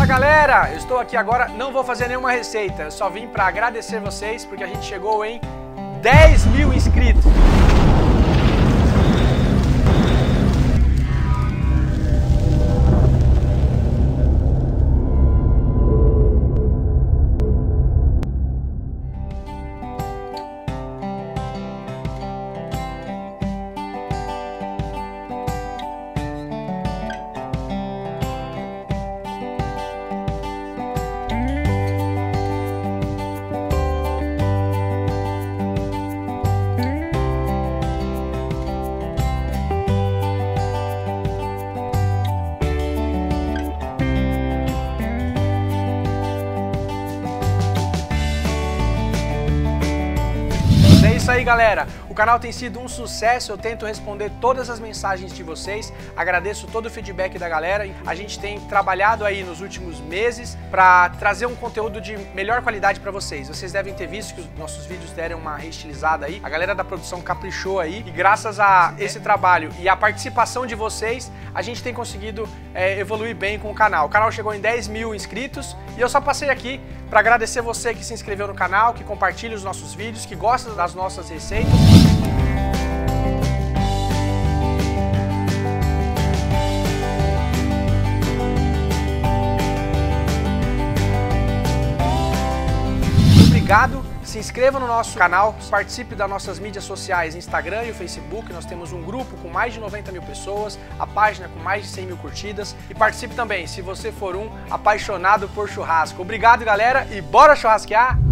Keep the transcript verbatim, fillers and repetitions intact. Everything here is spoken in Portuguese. Fala galera, eu estou aqui agora, não vou fazer nenhuma receita, eu só vim para agradecer vocês porque a gente chegou em dez mil inscritos. É isso aí galera, o canal tem sido um sucesso, eu tento responder todas as mensagens de vocês, agradeço todo o feedback da galera. A gente tem trabalhado aí nos últimos meses para trazer um conteúdo de melhor qualidade para vocês. Vocês devem ter visto que os nossos vídeos deram uma reestilizada aí, a galera da produção caprichou aí e graças a esse trabalho e a participação de vocês, a gente tem conseguido é, evoluir bem com o canal. O canal chegou em dez mil inscritos e eu só passei aqui para agradecer você que se inscreveu no canal, que compartilha os nossos vídeos, que gosta das nossas receitas. Obrigado. Se inscreva no nosso canal, participe das nossas mídias sociais, Instagram e o Facebook. Nós temos um grupo com mais de noventa mil pessoas, a página com mais de cem mil curtidas. E participe também, se você for um apaixonado por churrasco. Obrigado, galera, e bora churrasquear!